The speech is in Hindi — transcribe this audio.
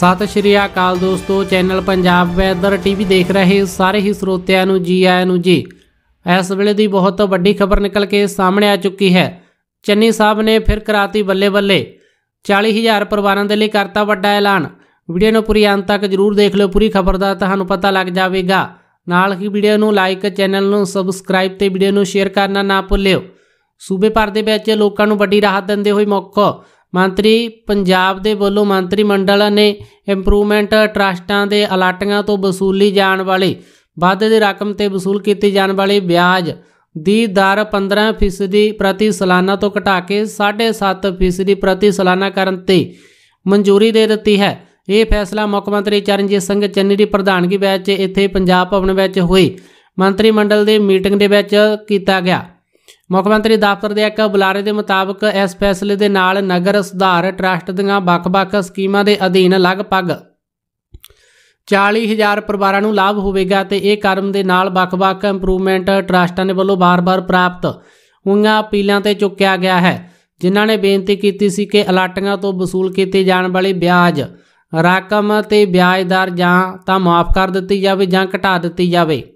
सत श्री अकाल दोस्तों, चैनल पंजाब वैदर टीवी देख रहे सारे ही श्रोत्या जी आया नू जी। इस वेले की बहुत वड्डी खबर निकल के सामने आ चुकी है। चन्नी साहब ने फिर कराती बल्ले बल्ले। 40,000 परिवारों के लिए करता वड्डा ऐलान। वीडियो में पूरी अंत तक जरूर देख लो, पूरी खबर का तुहानू पता लग जाएगा। नाल ही वीडियो में लाइक, चैनल में सबसक्राइब तो वीडियो में शेयर करना ना भुल्यो। सूबे भर के विच लोगों नू वड्डी राहत देंदे होए मुख मंत्री पंजाब दे वलों मंत्रीमंडल ने इंप्रूवमेंट ट्रस्टां दे अलाटियां तो वसूली जाण वाली वाधे दी रकम ते वसूल कीती जाण वाली ब्याज दी दर 15% प्रति सालाना तो घटा के 7.5% प्रति सालाना करन ते मंजूरी दे दी है। ये फैसला मुख्यमंत्री चरणजीत सिंह चन्नी की प्रधानगी विच इत्थे पंजाब भवन विच होई मंत्रीमंडल की मीटिंग दे विच कीता गया। मुख्यमंत्री दफ्तर के एक बुलारे के मुताबिक इस फैसले के नाल नगर सुधार ट्रस्ट दीआं वख-वख स्कीमां के अधीन लगभग 40,000 परिवारों नूं लाभ होवेगा। तो यह कदम के नाल वख-वख इंप्रूवमेंट ट्रस्टां ने वलों बार-बार प्राप्त होईआं अपीलां ते चुकिया गया है, जिन्हां ने बेनती कीती सी कि अलाटियां तो वसूल कीती जाण वाली ब्याज रकम ते ब्याज दर जां तां माफ़ कर दित्ती जावे जां घटा दित्ती जावे।